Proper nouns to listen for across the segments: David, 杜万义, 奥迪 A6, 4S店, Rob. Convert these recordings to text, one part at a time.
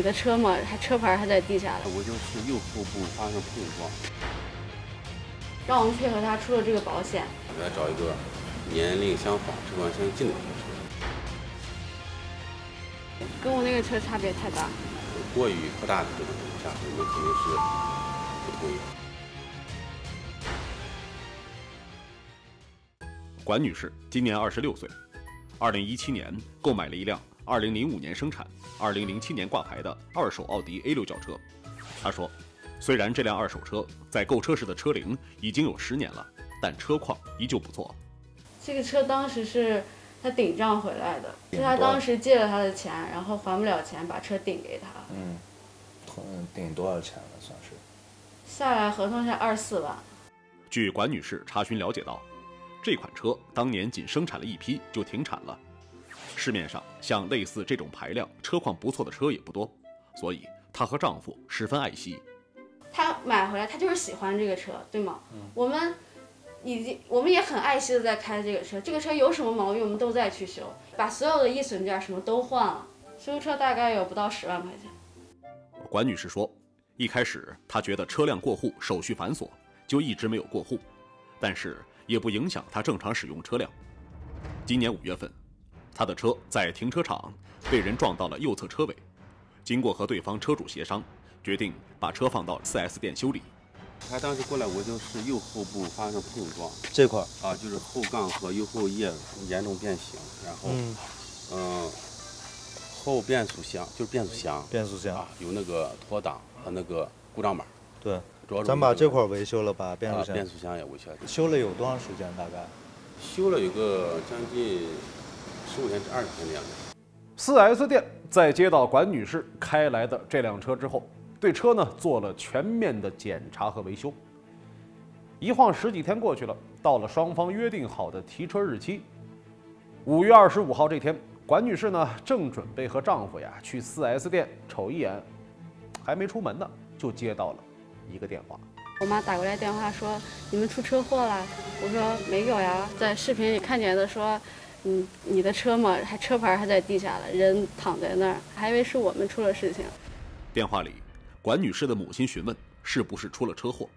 己的车嘛，还车牌还在地下的。我就是右后部发生碰撞。让我们配合他出了这个保险。我要找一个年龄相仿、车管相近的车。跟我那个车差别太大。过于扩大的这种情况下，我们肯定是不同意。 管女士今年26岁，2017年购买了一辆2005年生产、2007年挂牌的二手奥迪 A6 轿车。她说，虽然这辆二手车在购车时的车龄已经有10年了，但车况依旧不错。这个车当时是她顶账回来的，是她当时借了他的钱，然后还不了钱，把车顶给他。嗯，顶多少钱了？算是下来合同是24万。据管女士查询了解到。 这款车当年仅生产了一批就停产了，市面上像类似这种排量、车况不错的车也不多，所以她和丈夫十分爱惜。她买回来，她就是喜欢这个车，对吗？我们也很爱惜的在开这个车，这个车有什么毛病我们都在去修，把所有的易损件什么都换了，修车大概有不到10万块钱。管女士说，一开始她觉得车辆过户手续繁琐，就一直没有过户，但是。 也不影响他正常使用车辆。今年5月份，他的车在停车场被人撞到了右侧车尾，经过和对方车主协商，决定把车放到 4S 店修理。他当时过来，我就是右后部发生碰撞，这块啊，就是后杠和右后叶严重变形，然后后变速箱啊有那个脱档和那个故障板。对。 咱把这块维修了，把变速箱也维修了。修了有多长时间？大概修了有个将近15天至20天的样子。4S 店在接到管女士开来的这辆车之后，对车呢做了全面的检查和维修。一晃10几天过去了，到了双方约定好的提车日期，5月25号这天，管女士呢正准备和丈夫呀去 4S 店瞅一眼，还没出门呢，就接到了。 一个电话，我妈打过来电话说你们出车祸了，我说没有呀，在视频里看见的说，你的车嘛，还车牌还在地下了，人躺在那儿，还以为是我们出了事情。电话里，管女士的母亲询问是不是出了车祸，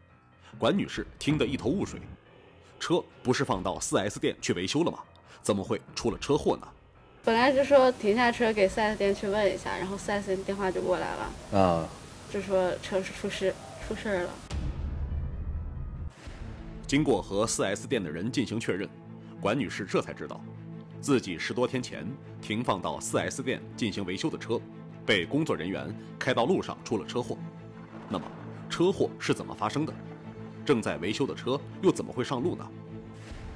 管女士听得一头雾水，车不是放到 4S 店去维修了吗？怎么会出了车祸呢？本来就说停下车给 4S 店去问一下，然后 4S 店电话就过来了，就说车是出事了。经过和 4S 店的人进行确认，管女士这才知道，自己10多天前停放到 4S 店进行维修的车，被工作人员开到路上出了车祸。那么，车祸是怎么发生的？正在维修的车又怎么会上路呢？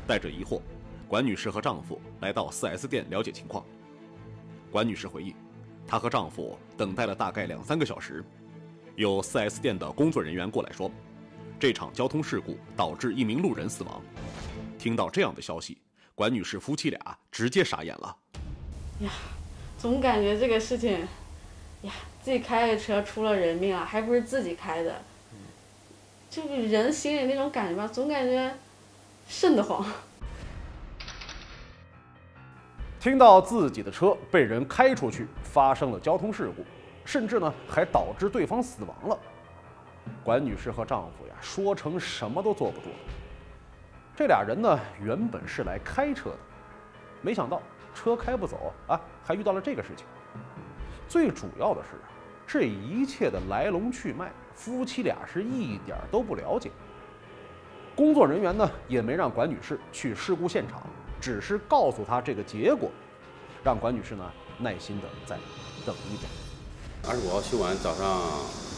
带着疑惑，管女士和丈夫来到 4S 店了解情况。管女士回忆，她和丈夫等待了大概2、3个小时。 有 4S 店的工作人员过来说，这场交通事故导致1名路人死亡。听到这样的消息，管女士夫妻俩直接傻眼了。呀，总感觉这个事情，呀，自己开的车出了人命啊，还不是自己开的，就是人心里那种感觉吧，总感觉瘆得慌。听到自己的车被人开出去，发生了交通事故。 甚至呢，还导致对方死亡了。管女士和丈夫呀，说成什么都坐不住了。这俩人呢，原本是来开车的，没想到车开不走啊，还遇到了这个事情。最主要的是，这一切的来龙去脉，夫妻俩是一点都不了解。工作人员呢，也没让管女士去事故现场，只是告诉她这个结果，让管女士呢，耐心的再等一等。 25号修完，早上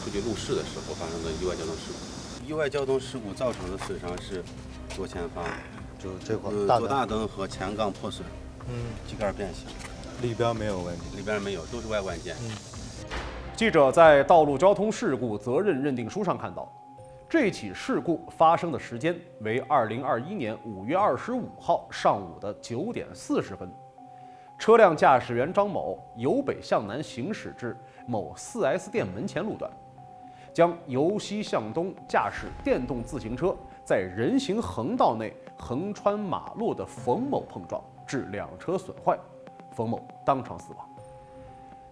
出去路试的时候发生的意外交通事故。意外交通事故造成的损伤是左前方，就这块左大灯和前杠破损，机盖变形，里边没有问题，里边没有，都是外观件。记者在《道路交通事故责任认定书》上看到，这起事故发生的时间为2021年5月25号上午的9点40分。 车辆驾驶员张某由北向南行驶至某 4S 店门前路段，将由西向东驾驶电动自行车在人行横道内横穿马路的冯某碰撞，致2车损坏，冯某当场死亡。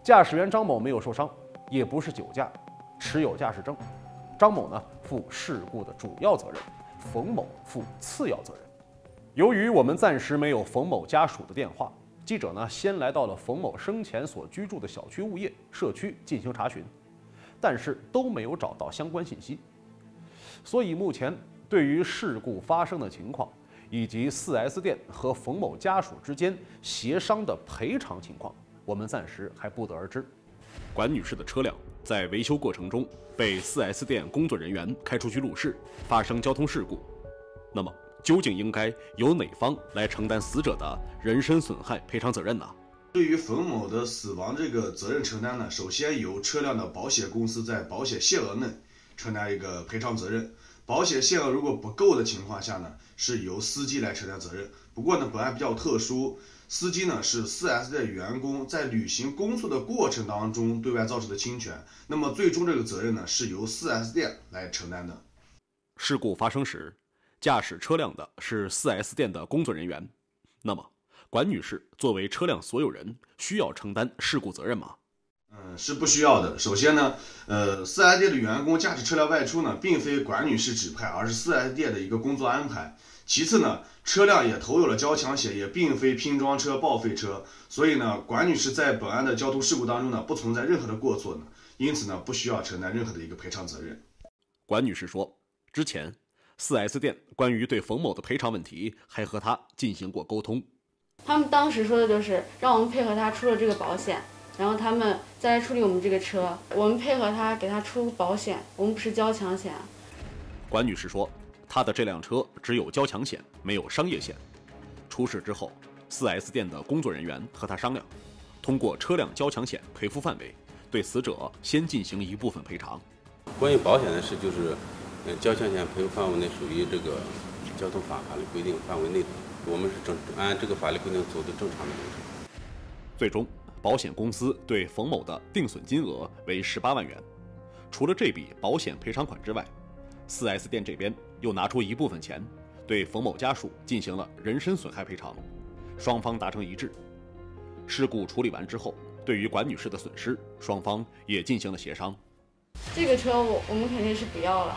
驾驶员张某没有受伤，也不是酒驾，持有驾驶证。张某呢负事故的主要责任，冯某负次要责任。由于我们暂时没有冯某家属的电话，记者呢先来到了冯某生前所居住的小区物业社区进行查询，但是都没有找到相关信息。所以目前对于事故发生的情况，以及 4S 店和冯某家属之间协商的赔偿情况，我们暂时还不得而知。管女士的车辆在维修过程中被 4S 店工作人员开出去路试，发生交通事故。那么，究竟应该由哪方来承担死者的人身损害赔偿责任呢？对于冯某的死亡这个责任承担呢，首先由车辆的保险公司在保险限额内承担一个赔偿责任。保险限额如果不够的情况下呢，是由司机来承担责任。不过呢，本案比较特殊，司机呢是 4S 店员工在履行工作的过程当中对外造成的侵权，那么最终这个责任呢是由 4S 店来承担的。事故发生时，驾驶车辆的是 4S 店的工作人员，那么管女士作为车辆所有人，需要承担事故责任吗？是不需要的。首先呢，4S 店的员工驾驶车辆外出呢，并非管女士指派，而是 4S 店的一个工作安排。其次呢，车辆也投有了交强险，也并非拼装车、报废车，所以呢，管女士在本案的交通事故当中呢，不存在任何的过错呢，因此呢，不需要承担任何的一个赔偿责任。管女士说，之前 4S 店关于对冯某的赔偿问题，还和她进行过沟通。他们当时说的就是让我们配合他出了这个保险。然后他们再来处理我们这个车，我们配合他给他出保险，我们不是交强险。管女士说，她的这辆车只有交强险，没有商业险。出事之后 ，4S 店的工作人员和她商量，通过车辆交强险赔付范围，对死者先进行一部分赔偿。关于保险的事，就是交强险赔付范围内属于这个交通法律规定范围内的，我们是按这个法律规定走的正常的流程。最终，保险公司对冯某的定损金额为18万元，除了这笔保险赔偿款之外 ，4S 店这边又拿出一部分钱，对冯某家属进行了人身损害赔偿，双方达成一致。事故处理完之后，对于管女士的损失，双方也进行了协商。这个车我们肯定是不要了。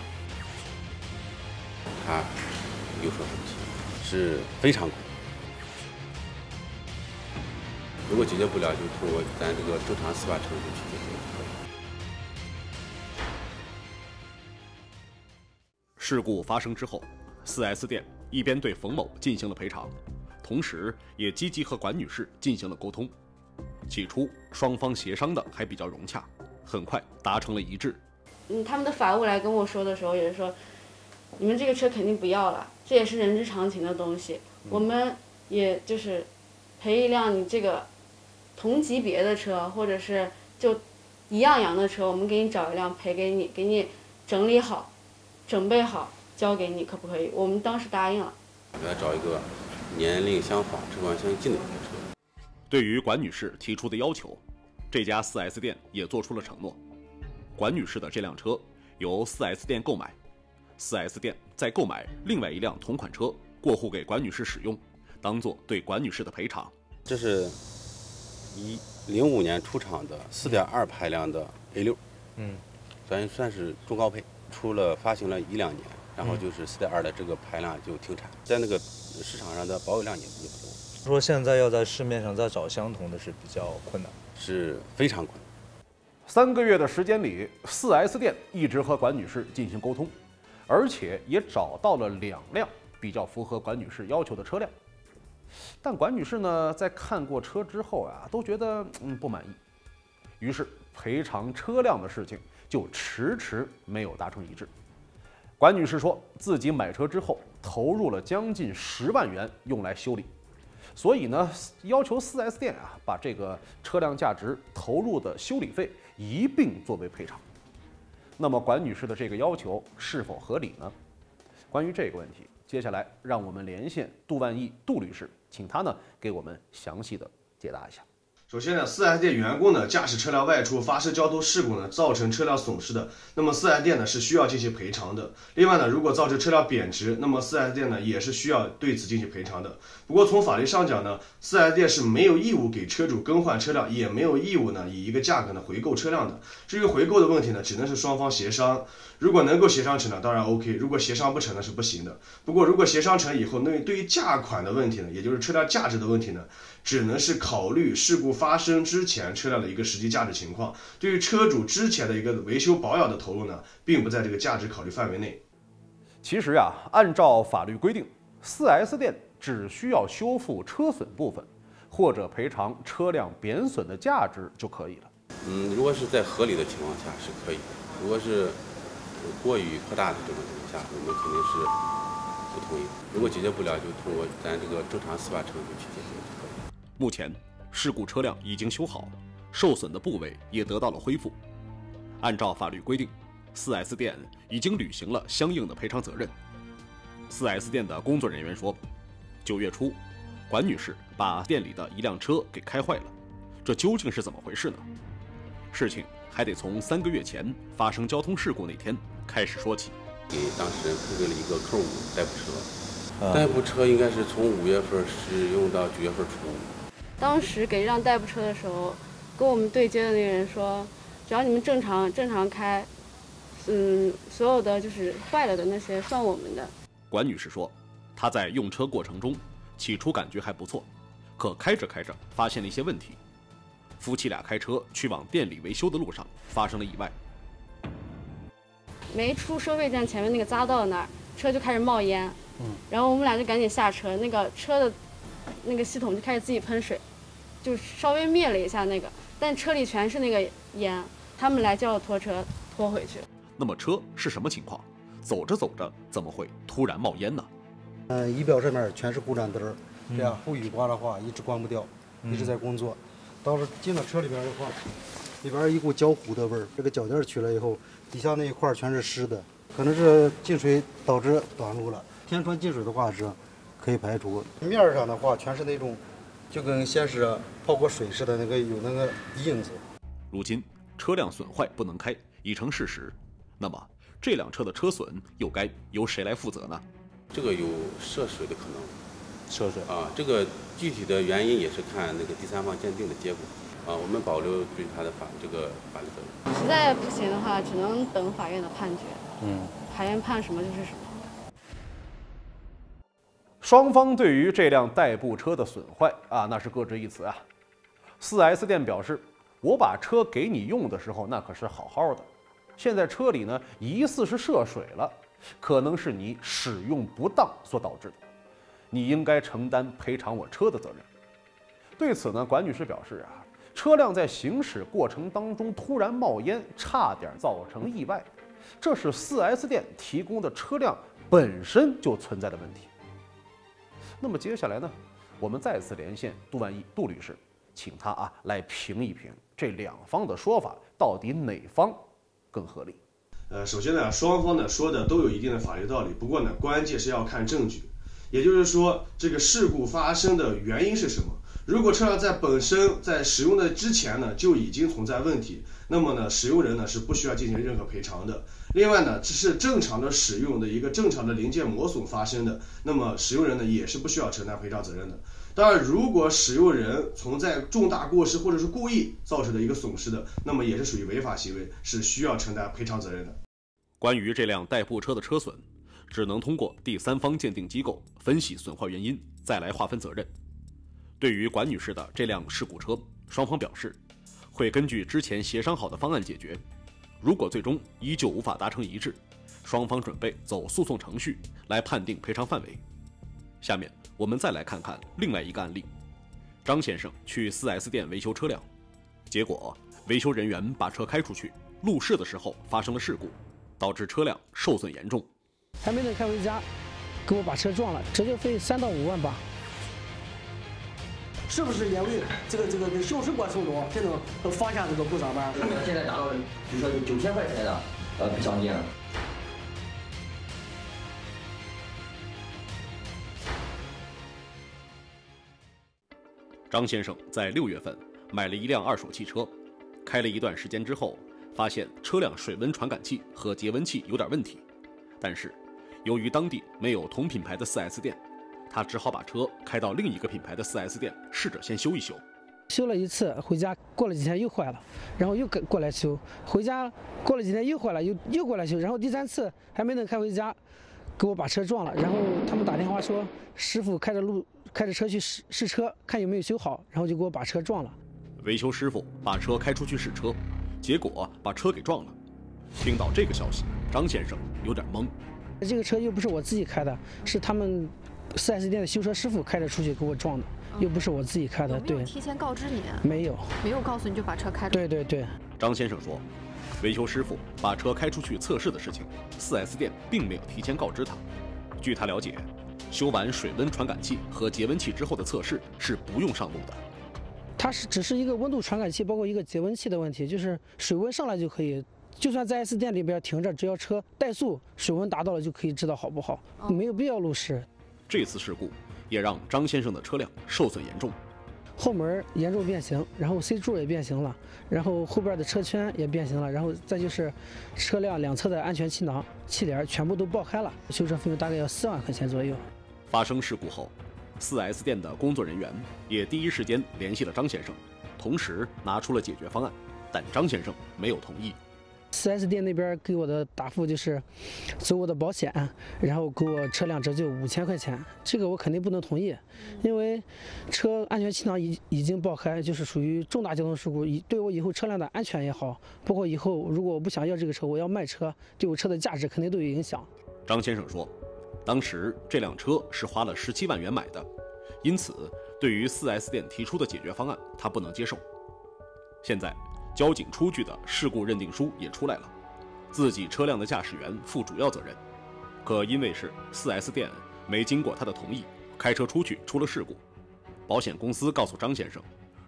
他有所生气，是非常苦。如果解决不了，就通过咱这个正常司法程序去解决。事故发生之后 ，4S 店一边对冯某进行了赔偿，同时也积极和管女士进行了沟通。起初，双方协商的还比较融洽，很快达成了一致。他们的法务来跟我说的时候，也是说，你们这个车肯定不要了，这也是人之常情的东西，我们也就是赔一辆你这个同级别的车，或者是就一样样的车，我们给你找一辆赔给你，给你整理好、准备好交给你，可不可以？我们当时答应了。我要找一个年龄相仿、车况相近的车。对于管女士提出的要求，这家 4S 店也做出了承诺。管女士的这辆车由 4S 店购买 ，4S 店再购买另外一辆同款车过户给管女士使用，当做对管女士的赔偿。这是2005年出厂的4.2排量的 A6， 咱算是中高配，发行了1-2年，然后就是4.2的这个排量就停产，在那个市场上的保有量也不多。说现在要在市面上再找相同的是比较困难，是非常困难。3个月的时间里 ，4S 店一直和管女士进行沟通，而且也找到了2辆比较符合管女士要求的车辆。但管女士呢，在看过车之后啊，都觉得不满意，于是赔偿车辆的事情就迟迟没有达成一致。管女士说自己买车之后投入了将近10万元用来修理，所以呢，要求 4S 店啊把这个车辆价值投入的修理费一并作为赔偿。那么管女士的这个要求是否合理呢？关于这个问题，接下来让我们连线杜万义杜律师，请他呢给我们详细的解答一下。首先呢，4S 店员工呢驾驶车辆外出发生交通事故呢，造成车辆损失的，那么4S 店呢是需要进行赔偿的。另外呢，如果造成车辆贬值，那么4S 店呢也是需要对此进行赔偿的。不过从法律上讲呢，4S 店是没有义务给车主更换车辆，也没有义务呢以一个价格呢回购车辆的。至于回购的问题呢，只能是双方协商。如果能够协商成呢，当然 OK； 如果协商不成呢，是不行的。不过如果协商成以后，那对于价款的问题呢，也就是车辆价值的问题呢，只能是考虑事故发生之前车辆的一个实际价值情况，对于车主之前的一个维修保养的投入呢，并不在这个价值考虑范围内。其实啊，按照法律规定，4S 店只需要修复车损部分，或者赔偿车辆贬损的价值就可以了。如果是在合理的情况下是可以的，如果是过于夸大的这种情况下，我们肯定是不同意。如果解决不了，就通过咱这个正常司法程序去解决就可以。目前， 事故车辆已经修好，受损的部位也得到了恢复。按照法律规定，4S 店已经履行了相应的赔偿责任。4S 店的工作人员说，9月初，管女士把店里的一辆车给开坏了，这究竟是怎么回事呢？事情还得从3个月前发生交通事故那天开始说起。给当事人配备了一个扣5代步车，代步车应该是从5月份使用到9月份初。 当时给让代步车的时候，跟我们对接的那个人说，只要你们正常开，所有的就是坏了的那些算我们的。管女士说，她在用车过程中，起初感觉还不错，可开着开着发现了一些问题。夫妻俩开车去往店里维修的路上发生了意外，没出收费站前面那个匝道那儿，车就开始冒烟，然后我们俩就赶紧下车，那个车的那个系统就开始自己喷水。 就稍微灭了一下那个，但车里全是那个烟，他们来叫拖车拖回去。那么车是什么情况？走着走着怎么会突然冒烟呢？仪表这面全是故障灯儿，这样后雨刮的话一直关不掉，一直在工作。当时进了车里边的话，里边一股焦糊的味儿，这个脚垫取了以后，底下那一块全是湿的，可能是进水导致短路了。天窗进水的话是可以排除，面上的话全是那种。 就跟先是泡过水似的，那个有那个印子。如今车辆损坏不能开已成事实，那么这辆车的车损又该由谁来负责呢？这个有涉水的可能，涉水啊，这个具体的原因也是看那个第三方鉴定的结果啊，我们保留对他的法律责任。实在不行的话，只能等法院的判决。法院判什么就是什么。 双方对于这辆代步车的损坏啊，那是各执一词啊。4S 店表示，我把车给你用的时候，那可是好好的，现在车里呢疑似是涉水了，可能是你使用不当所导致的，你应该承担赔偿我车的责任。对此呢，管女士表示啊，车辆在行驶过程当中突然冒烟，差点造成意外，这是 4S 店提供的车辆本身就存在的问题。 那么接下来呢，我们再次连线杜万义杜律师，请他啊来评一评这两方的说法，到底哪方更合理？首先呢，双方呢说的都有一定的法律道理，不过呢，关键是要看证据，也就是说，这个事故发生的原因是什么？ 如果车辆在本身在使用的之前呢就已经存在问题，那么呢使用人呢是不需要进行任何赔偿的。另外呢，这是正常的使用的一个正常的零件磨损发生的，那么使用人呢也是不需要承担赔偿责任的。当然，如果使用人存在重大过失或者是故意造成的一个损失的，那么也是属于违法行为，是需要承担赔偿责任的。关于这辆代步车的车损，只能通过第三方鉴定机构分析损坏原因，再来划分责任。 对于管女士的这辆事故车，双方表示会根据之前协商好的方案解决。如果最终依旧无法达成一致，双方准备走诉讼程序来判定赔偿范围。下面我们再来看看另外一个案例：张先生去 4S 店维修车辆，结果维修人员把车开出去，路试的时候发生了事故，导致车辆受损严重。还没等开回家，给我把车撞了，折旧费3到5万吧。 是不是因为这个刑事过程中才能放下这个故障板？现在达到了，比如说9000块钱的赔偿金。张先生在6月份买了一辆二手汽车，开了一段时间之后，发现车辆水温传感器和节温器有点问题，但是由于当地没有同品牌的 4S 店，他只好把车开到另一个品牌的 4S 店，试着先修一修。修了一次回家，过了几天又坏了，然后又过来修，回家过了几天又坏了，又过来修，然后第三次还没能开回家，给我把车撞了。然后他们打电话说，师傅开着车去试车，看有没有修好，然后就给我把车撞了。维修师傅把车开出去试车，结果把车给撞了。听到这个消息，张先生有点懵。这个车又不是我自己开的，是他们 4S 店的修车师傅开着出去给我撞的，又不是我自己开的。对，有没有提前告知你？没有，没有告诉你就把车开出去。对。张先生说，维修师傅把车开出去测试的事情 ，4S 店并没有提前告知他。据他了解，修完水温传感器和节温器之后的测试是不用上路的。它只是一个温度传感器，包括一个节温器的问题，就是水温上来就可以。就算在4S店里边停着，只要车怠速，水温达到了就可以知道好不好，没有必要路试。这次事故也让张先生的车辆受损严重，后门严重变形，然后 C 柱也变形了，然后后边的车圈也变形了，然后再就是车辆两侧的安全气囊、气帘全部都爆开了，修车费用大概要4万块钱左右。发生事故后 ，4S 店的工作人员也第一时间联系了张先生，同时拿出了解决方案，但张先生没有同意。4S 店那边给我的答复就是，走我的保险，然后给我车辆折旧5000块钱，这个我肯定不能同意，因为车安全气囊已经爆开，就是属于重大交通事故，对我以后车辆的安全也好，包括以后如果我不想要这个车，我要卖车，对我车的价值肯定都有影响。张先生说，当时这辆车是花了17万元买的，因此对于 4S 店提出的解决方案，他不能接受。现在，交警出具的事故认定书也出来了，自己车辆的驾驶员负主要责任。可因为是 4S 店没经过他的同意开车出去出了事故，保险公司告诉张先生，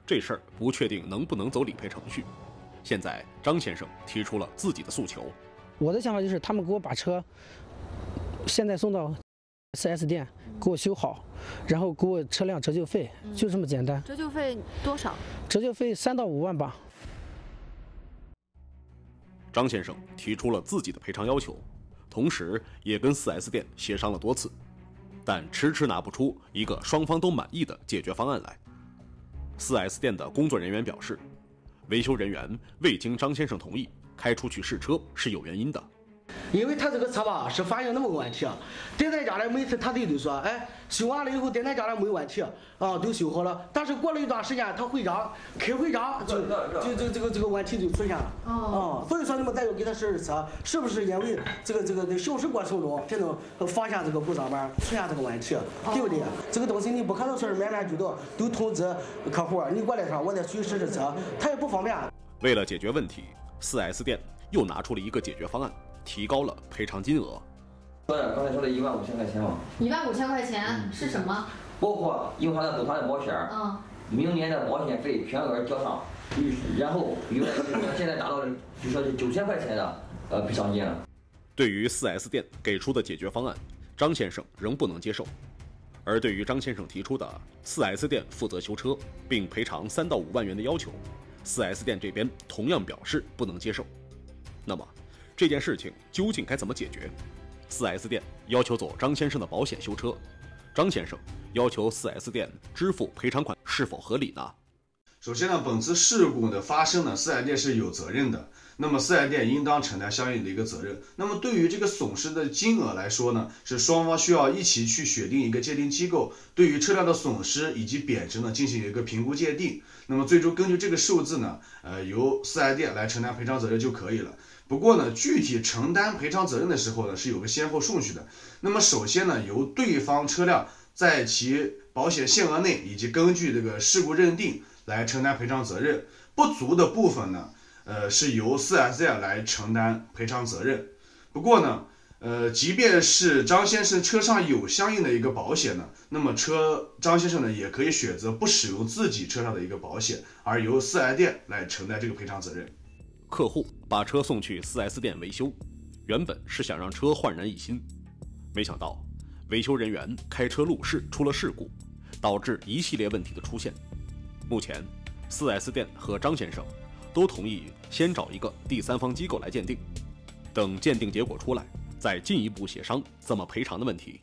这事儿不确定能不能走理赔程序。现在张先生提出了自己的诉求。我的想法就是他们给我把车现在送到 4S 店给我修好，然后给我车辆折旧费，就这么简单。折旧费多少？折旧费3到5万吧。张先生提出了自己的赔偿要求，同时也跟 4S 店协商了多次，但迟迟拿不出一个双方都满意的解决方案来。4S 店的工作人员表示，维修人员未经张先生同意开出去试车是有原因的。因为他这个车吧是发现那么个问题啊，店在家里每次他都说，哎，修完了以后店在家里没问题啊，都修好了。但是过了一段时间，他回家开回家就这个问题就出现了啊。所以说你们再要给他试试车，是不是因为这个在行驶过程中才能发现这个故障板出现这个问题，对不对？这个东西你不可能说是面面俱到，都通知客户你过来说我得去试试车，他也不方便。为了解决问题， 4S 店又拿出了一个解决方案。提高了赔偿金额，刚才说的15000块钱嘛，15000块钱是什么？包括银行的走堂的保险，明年的保险费全额交上，然后现在达到了就说是9000块钱的赔偿金了。对于 4S 店给出的解决方案，张先生仍不能接受，而对于张先生提出的 4S 店负责修车并赔偿3到5万元的要求 ，4S 店这边同样表示不能接受。那么，这件事情究竟该怎么解决 ？4S 店要求走张先生的保险修车，张先生要求 4S 店支付赔偿款，是否合理呢？首先呢，本次事故的发生呢 ，4S 店是有责任的，那么 4S 店应当承担相应的一个责任。那么对于这个损失的金额来说呢，是双方需要一起去选定一个鉴定机构，对于车辆的损失以及贬值呢进行一个评估鉴定。那么最终根据这个数字呢，由 4S 店来承担赔偿责任就可以了。不过呢，具体承担赔偿责任的时候呢，是有个先后顺序的。那么首先呢，由对方车辆在其保险限额内以及根据这个事故认定来承担赔偿责任，不足的部分呢，是由 4S 店来承担赔偿责任。不过呢，即便是张先生车上有相应的一个保险呢，那么张先生呢也可以选择不使用自己车上的一个保险，而由 4S 店来承担这个赔偿责任。客户把车送去 4S 店维修，原本是想让车焕然一新，没想到维修人员开车路试出了事故，导致一系列问题的出现。目前 4S 店和张先生都同意先找一个第三方机构来鉴定，等鉴定结果出来，再进一步协商怎么赔偿的问题。